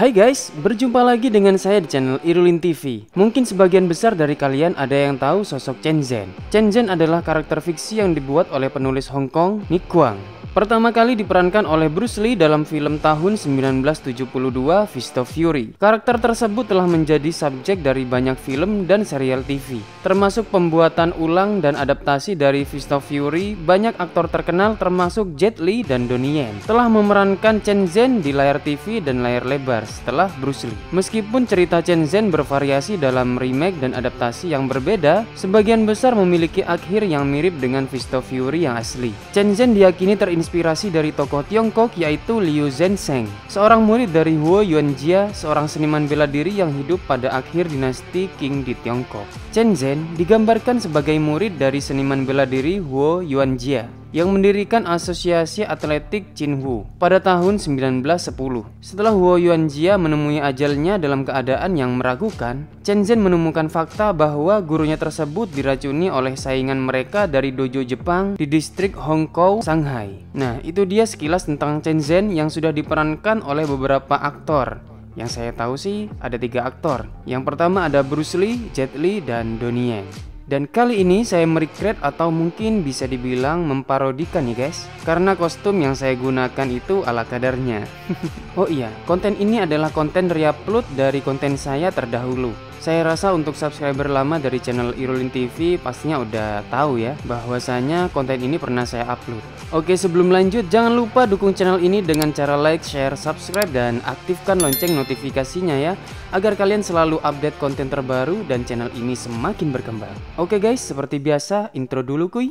Hai guys, berjumpa lagi dengan saya di channel Irul Lin TV. Mungkin sebagian besar dari kalian ada yang tahu sosok Chen Zhen. Chen Zhen adalah karakter fiksi yang dibuat oleh penulis Hong Kong, Ni Kuang. Pertama kali diperankan oleh Bruce Lee dalam film tahun 1972 Fist of Fury. Karakter tersebut telah menjadi subjek dari banyak film dan serial TV, termasuk pembuatan ulang dan adaptasi dari Fist of Fury. Banyak aktor terkenal termasuk Jet Li dan Donnie Yen telah memerankan Chen Zhen di layar TV dan layar lebar setelah Bruce Lee. Meskipun cerita Chen Zhen bervariasi dalam remake dan adaptasi yang berbeda, sebagian besar memiliki akhir yang mirip dengan Fist of Fury yang asli. Chen Zhen diyakini terinspirasi dari tokoh Tiongkok yaitu Liu ZhenSheng, seorang murid dari Huo Yuanjia, seorang seniman bela diri yang hidup pada akhir dinasti Qing di Tiongkok. Chen Zhen digambarkan sebagai murid dari seniman bela diri Huo Yuanjia yang mendirikan asosiasi atletik Chin Wu pada tahun 1910. Setelah Huo Yuanjia menemui ajalnya dalam keadaan yang meragukan, Chen Zhen menemukan fakta bahwa gurunya tersebut diracuni oleh saingan mereka dari dojo Jepang di distrik Hongkou, Shanghai. Nah, itu dia sekilas tentang Chen Zhen yang sudah diperankan oleh beberapa aktor. Yang saya tahu sih ada 3 aktor. Yang pertama ada Bruce Lee, Jet Li, dan Donnie Yen. Dan kali ini saya merecreate atau mungkin bisa dibilang memparodikan ya guys, karena kostum yang saya gunakan itu ala kadarnya. Oh iya, konten ini adalah konten reupload dari konten saya terdahulu. Saya rasa untuk subscriber lama dari channel Irul Lin TV pastinya udah tahu ya bahwasanya konten ini pernah saya upload. Oke, sebelum lanjut jangan lupa dukung channel ini dengan cara like, share, subscribe, dan aktifkan lonceng notifikasinya ya, agar kalian selalu update konten terbaru dan channel ini semakin berkembang. Oke guys, seperti biasa intro dulu kuy.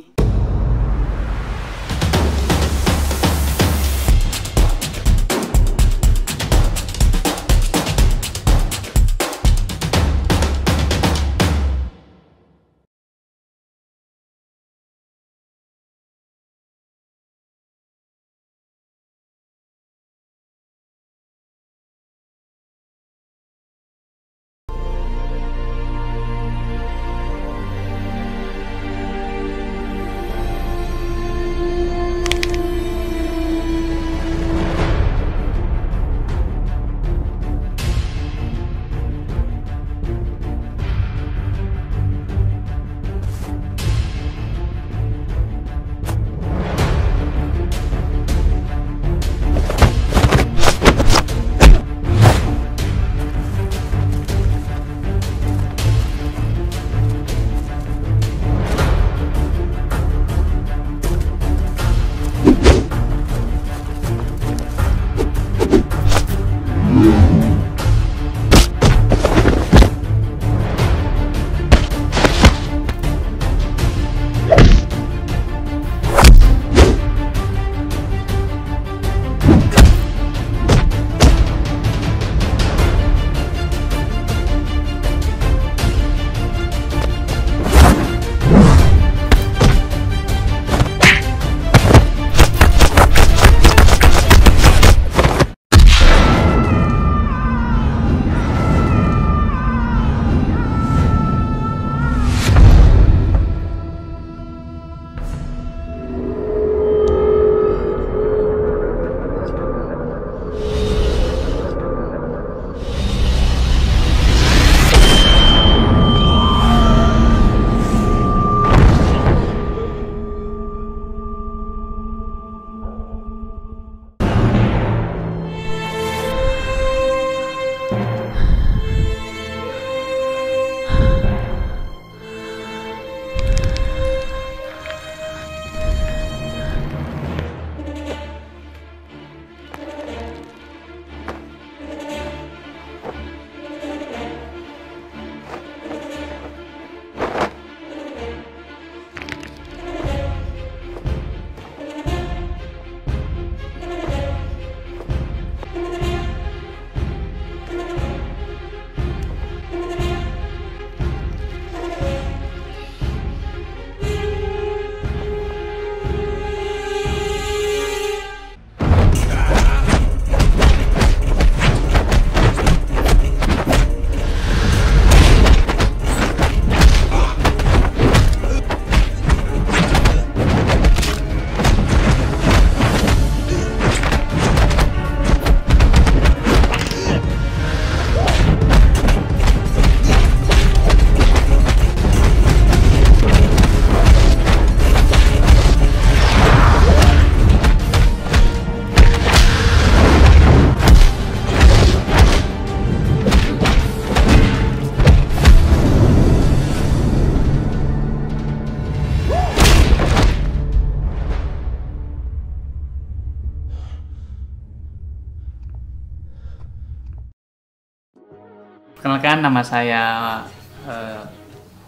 Perkenalkan, nama saya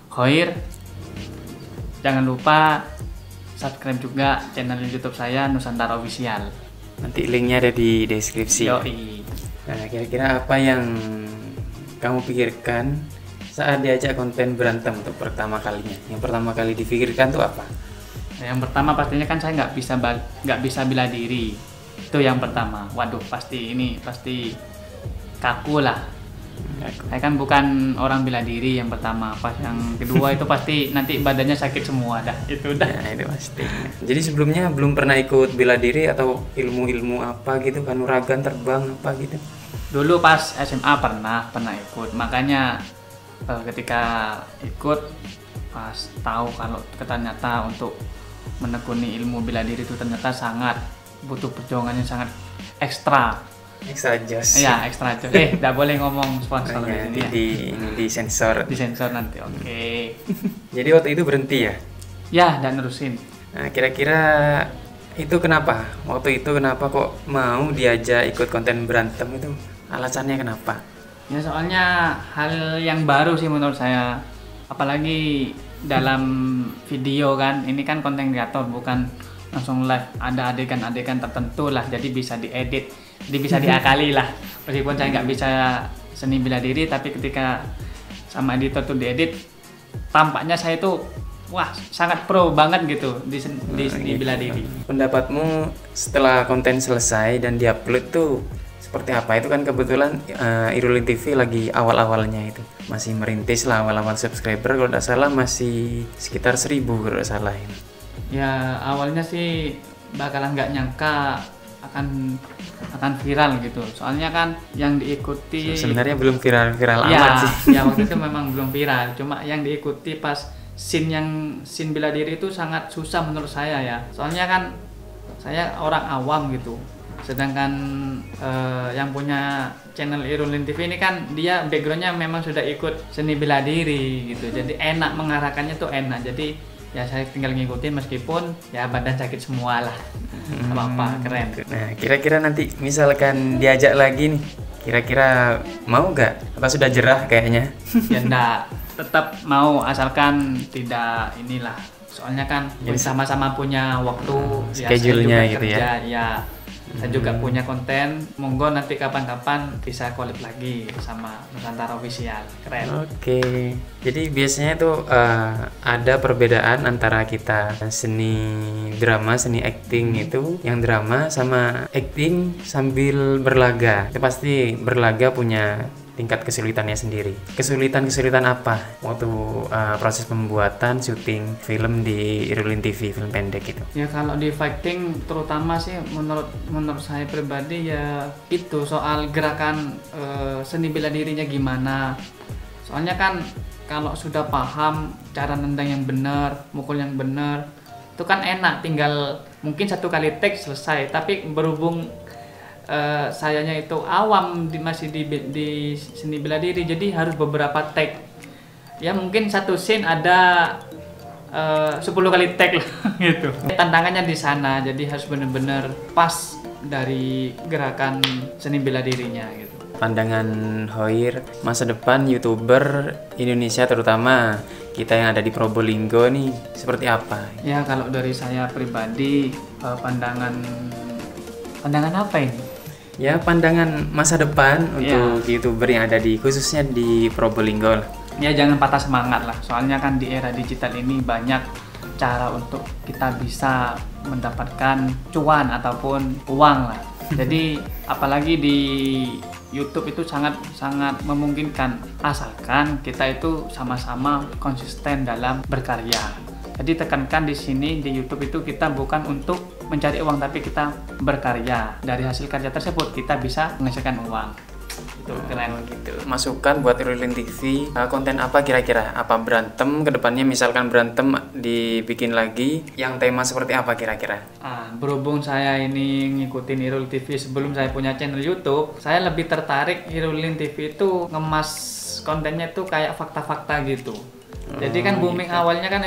Khoir. Jangan lupa subscribe juga channel YouTube saya, Nusantara Official. Nanti linknya ada di deskripsi. Yoi. Nah, kira-kira apa yang kamu pikirkan saat diajak konten berantem untuk pertama kalinya? Yang pertama kali dipikirkan tuh apa? Yang pertama pastinya kan saya nggak bisa bela diri. Itu yang pertama. Waduh, pasti kaku lah. Saya kan bukan orang bela diri yang pertama. Pas yang kedua itu pasti nanti badannya sakit semua dah. Itu udah. Nah, itu pasti. Jadi sebelumnya belum pernah ikut bela diri atau ilmu-ilmu apa gitu, kanuragan, terbang apa gitu. Dulu pas SMA pernah ikut. Makanya ketika ikut pas tahu kalau ternyata untuk menekuni ilmu bela diri itu ternyata sangat butuh perjuangannya, sangat ekstra. Extra joss. Iya, extra joss. Nggak boleh ngomong sponsor ya, di sini ya. Disensor nanti. Oke. Okay. Jadi waktu itu berhenti ya? Ya, dan nerusin. Nah, kira-kira itu kenapa? Waktu itu kenapa kok mau diajak ikut konten berantem itu? Alasannya kenapa? Ya, soalnya hal yang baru sih menurut saya. Apalagi dalam video kan, ini kan konten kreator bukan langsung live, ada adegan-adegan tertentu lah, jadi bisa diedit, jadi bisa diakali lah. Meskipun saya nggak bisa seni bela diri, tapi ketika sama editor tuh diedit, tampaknya saya tuh wah sangat pro banget gitu di seni bela diri. Pendapatmu setelah konten selesai dan diupload tuh seperti apa? Itu kan kebetulan Irul Lin TV lagi awal-awalnya itu, masih merintis lah, awal-awal subscriber kalau nggak salah masih sekitar 1000 kalau nggak salah ini. Ya awalnya sih bakalan nggak nyangka akan viral gitu. Soalnya kan yang diikuti sebenarnya belum viral-viral ya, amat sih. Ya waktu itu memang belum viral. Cuma yang diikuti pas scene bela diri itu sangat susah menurut saya ya. Soalnya kan saya orang awam gitu. Sedangkan yang punya channel Irul Lin TV ini kan dia backgroundnya memang sudah ikut seni bela diri gitu. Jadi enak mengarahkannya tuh enak. Jadi ya saya tinggal ngikutin meskipun ya badan sakit semua lah. Apa-apa, keren. Nah, kira-kira nanti misalkan diajak lagi nih, kira-kira mau nggak? Apa sudah jerah kayaknya? Ya enggak, tetap mau asalkan tidak inilah. Soalnya kan sama-sama punya waktu, ya, schedule-nya gitu kerja, ya. Saya juga punya konten, monggo nanti kapan-kapan bisa collab lagi sama Nusantara Official. Keren. Oke. Jadi biasanya itu ada perbedaan antara kita seni drama, seni acting itu, yang drama sama acting sambil berlaga. Itu pasti berlaga punya tingkat kesulitannya sendiri. Kesulitan apa waktu proses pembuatan syuting film di Irul Lin TV, film pendek itu? Ya kalau di fighting terutama sih menurut saya pribadi ya itu soal gerakan seni bela dirinya gimana. Soalnya kan kalau sudah paham cara nendang yang benar, mukul yang benar, itu kan enak, tinggal mungkin satu kali take selesai. Tapi berhubung sayanya itu awam masih di seni bela diri, jadi harus beberapa take ya, mungkin satu scene ada 10 kali take lah gitu. Tantangannya di sana, jadi harus bener-bener pas dari gerakan seni bela dirinya gitu. Pandangan Khoir, masa depan YouTuber Indonesia terutama kita yang ada di Probolinggo nih seperti apa? Ya kalau dari saya pribadi, pandangan apa ini? Ya pandangan masa depan untuk YouTuber yang ada di, khususnya di Probolinggo lah. Ya jangan patah semangat lah, soalnya kan di era digital ini banyak cara untuk kita bisa mendapatkan cuan ataupun uang lah. Jadi apalagi di YouTube itu sangat memungkinkan asalkan kita itu sama-sama konsisten dalam berkarya. Jadi tekankan di sini di YouTube itu kita bukan untuk mencari uang, tapi kita berkarya. Dari hasil kerja tersebut kita bisa menghasilkan uang. Itu keren gitu. Masukan buat Irul Lin TV, konten apa kira-kira? Apa berantem kedepannya, misalkan berantem dibikin lagi, yang tema seperti apa kira-kira? Berhubung saya ini ngikutin Irul TV sebelum saya punya channel YouTube, saya lebih tertarik Irul Lin TV itu ngemas kontennya tuh kayak fakta-fakta gitu. Jadi kan booming gitu. Awalnya kan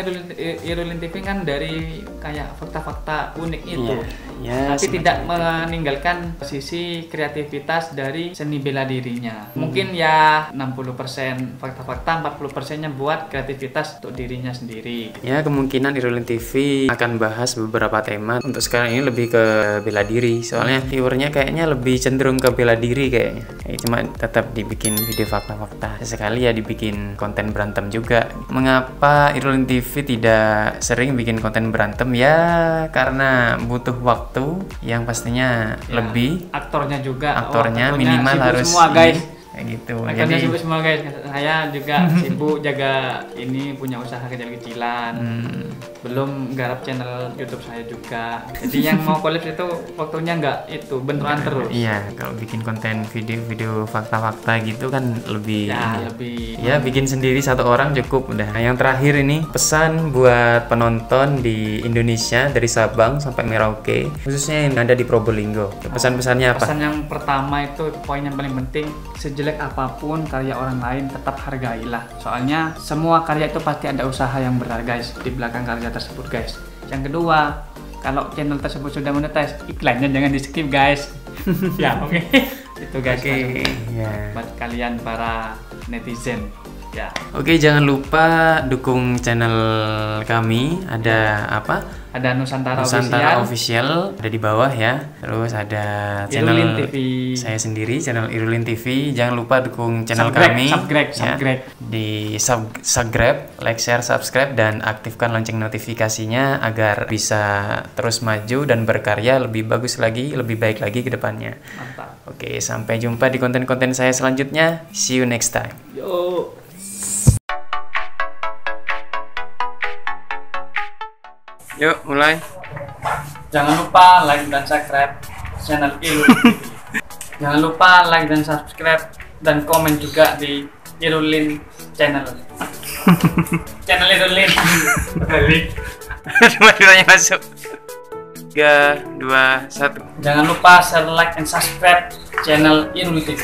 Irul Lin TV kan dari kayak fakta-fakta unik itu, tapi tidak meninggalkan sisi kreativitas dari seni bela dirinya. Mungkin ya 60% fakta-fakta, 40%-nya buat kreativitas untuk dirinya sendiri. Gitu. Ya kemungkinan Irul Lin TV akan bahas beberapa tema. Untuk sekarang ini lebih ke bela diri, soalnya viewernya kayaknya lebih cenderung ke bela diri kayaknya. Cuma tetap dibikin video fakta-fakta. Sekali ya dibikin konten berantem juga. Mengapa Irul Lin TV tidak sering bikin konten berantem? Ya karena butuh waktu yang pastinya ya, lebih. Aktornya juga. Aktornya minimal harus semua guys. Kayak gitu. Akhirnya sibuk semua guys. Saya juga sibuk jaga ini, punya usaha kecil-kecilan. Belum garap channel YouTube saya juga. Jadi yang mau collab itu waktunya nggak itu benturan terus. Iya, kalau bikin konten video-video fakta-fakta gitu kan lebih ya, bikin sendiri satu orang cukup udah. Nah, yang terakhir ini pesan buat penonton di Indonesia dari Sabang sampai Merauke, khususnya yang ada di Probolinggo. Pesan-pesannya apa? Pesan yang pertama itu poin yang paling penting, jelek apapun karya orang lain tetap hargailah, soalnya semua karya itu pasti ada usaha yang benar guys di belakang karya tersebut guys. Yang kedua, kalau channel tersebut sudah monetize, iklannya jangan di skip guys. Ya oke, itu guys buat kalian para netizen. Ya oke, jangan lupa dukung channel kami. Ada apa? Ada Nusantara Official, ada di bawah ya. Terus ada channel Irul Lin TV. Saya sendiri, channel Irul Lin TV. Jangan lupa dukung channel kami. Subscribe. Di subscribe, like, share, subscribe, dan aktifkan lonceng notifikasinya agar bisa terus maju dan berkarya lebih bagus lagi, lebih baik lagi ke depannya. Mantap. Oke, sampai jumpa di konten-konten saya selanjutnya. See you next time. Yo. Yuk mulai. Jangan lupa like dan subscribe channel Irul. Jangan lupa like dan subscribe dan komen juga di Irul Lin channel. Channel Irul Lin. Dua-duanya masuk. 3, 2, 1. Jangan lupa share, like, dan subscribe channel Irul TV.